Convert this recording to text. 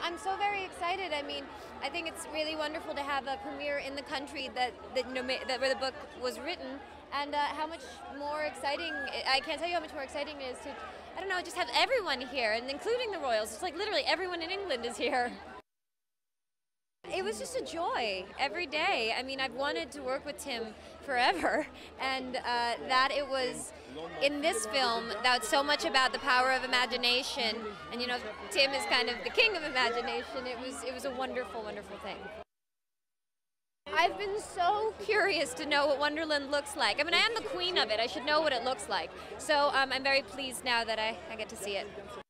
I'm so very excited. I mean, I think it's really wonderful to have a premiere in the country that where the book was written, and how much more exciting, I can't tell you how much more exciting it is to, I don't know, just have everyone here, and including the royals. It's like literally everyone in England is here. It was just a joy every day. I mean, I've wanted to work with Tim forever, and that it was in this film that's so much about the power of imagination. And you know, Tim is kind of the king of imagination. It was a wonderful, wonderful thing. I've been so curious to know what Wonderland looks like. I mean, I am the queen of it. I should know what it looks like. So I'm very pleased now that I get to see it.